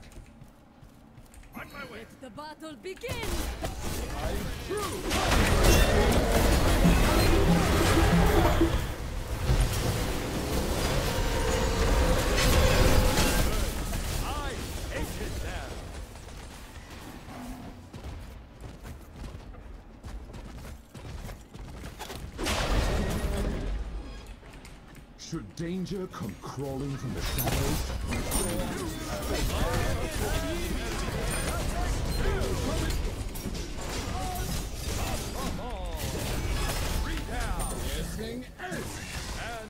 back! On my way! Let the battle begin! I'm through! I hate it now! Should danger come crawling from the shadows?